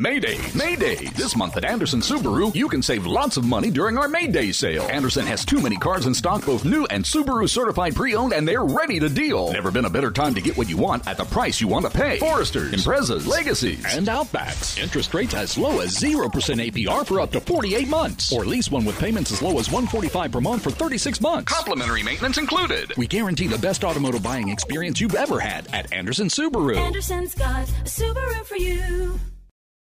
May Day! This month at Anderson Subaru, you can save lots of money during our May Day sale. Anderson has too many cars in stock, both new and Subaru certified pre-owned, and they're ready to deal. Never been a better time to get what you want at the price you want to pay. Foresters, Imprezas, Legacies, and Outbacks. Interest rates as low as 0% APR for up to 48 months. Or lease one with payments as low as $145 per month for 36 months. Complimentary maintenance included. We guarantee the best automotive buying experience you've ever had at Anderson Subaru. Anderson's got a Subaru for you.